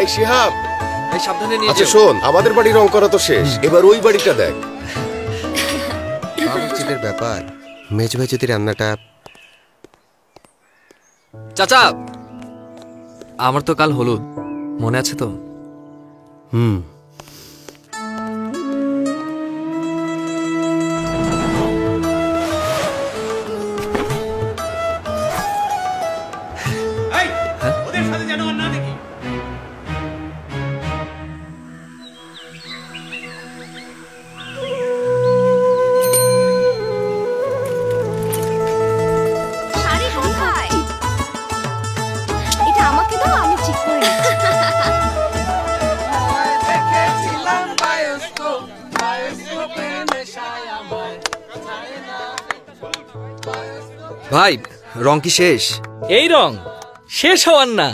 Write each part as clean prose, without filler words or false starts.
এই শিহাব, এই সাবধানে নিয়ে যাও। শোন, আমাদের বাড়ি রং করা তো শেষ, এবার ওই বাড়িটা দেখ। বাবুর্চিদের ব্যাপার, মেজবা যদি রান্নাটা। চাচা, আমার তো কাল হলুদ, মনে আছে তো? হুম। ভাই, রং কি শেষ? এই রং শেষ হওয়ার না।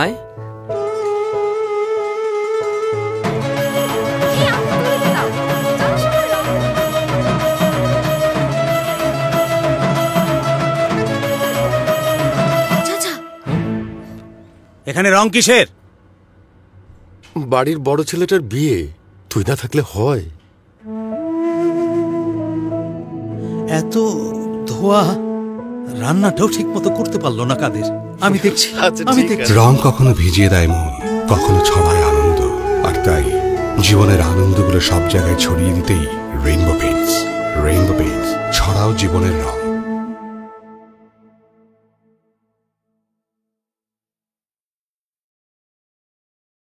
আয়, এখানে রং কিসের? বাড়ির বড় ছেলেটার বিয়ে, তুই না থাকলে হয়। এত ধোয়া, রান্নাটাও ঠিক মতো করতে পারলো না কাদের। আমি দেখছি, রং কখনো ভিজিয়ে দেয় মন, কখনো ছড়ায় আনন্দ। আর তাই জীবনের আনন্দগুলো সব জায়গায় ছড়িয়ে দিতেই রেইনবো পেইন্টস। রেইনবো পেইন্টস, ছড়াও জীবনের রং।